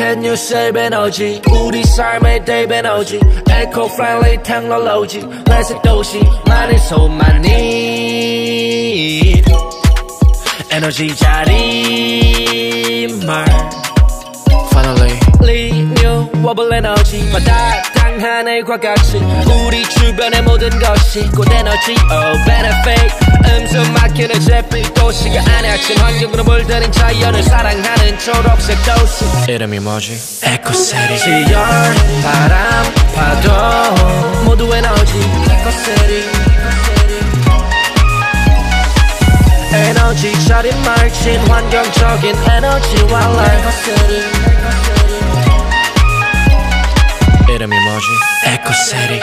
Can you say bên OG? U đi sai mấy day bên OG. Echo fly lấy thang lo lâu chi. Let's say đâu chi. Money so money. Energy chari mà. Finally. Lee new wobble energy. Và ta tăng hai này qua gác xi. U đi 주변의 모든 것이 곧 에너지. Oh benefit. 음수막히는 잿빛 도시가 아니야 친환경으로 물드는 자연을 사랑하는 초록색 도시 이름이 뭐지? 에코세리 지열, 바람, 파도 모두 에너지 에코세리 에너지 차린 맑진 환경적인 에너지와 라이프세리 이름이 뭐지? 에코세리